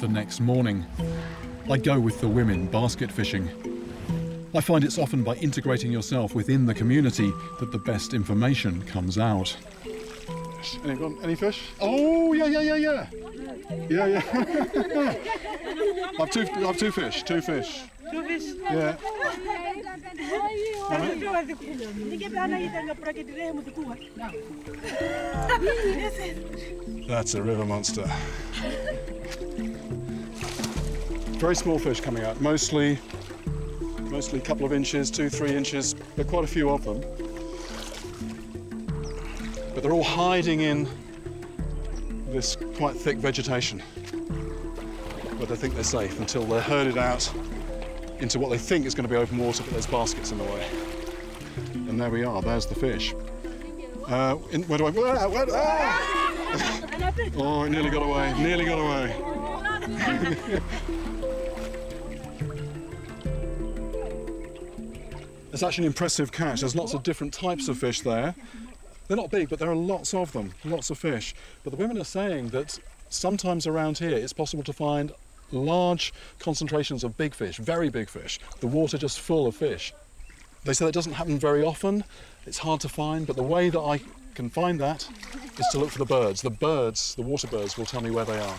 the next morning. I go with the women basket fishing. I find it's often by integrating yourself within the community that the best information comes out. Any fish? Oh, yeah. I've two fish. Two fish? Yeah. That's a river monster. Very small fish coming out, mostly a couple of inches, 2-3 inches, but quite a few of them. But they're all hiding in this quite thick vegetation. But they think they're safe until they're herded out into what they think is going to be open water, but there's baskets in the way. And there we are, there's the fish. Where do I go? Ah! Oh, it nearly got away. It's actually an impressive catch. There's lots of different types of fish there. They're not big, but there are lots of them, lots of fish. But the women are saying that sometimes around here it's possible to find large concentrations of big fish, very big fish, the water just full of fish. They say that doesn't happen very often, it's hard to find, but the way that I can find that is to look for the birds. The water birds will tell me where they are.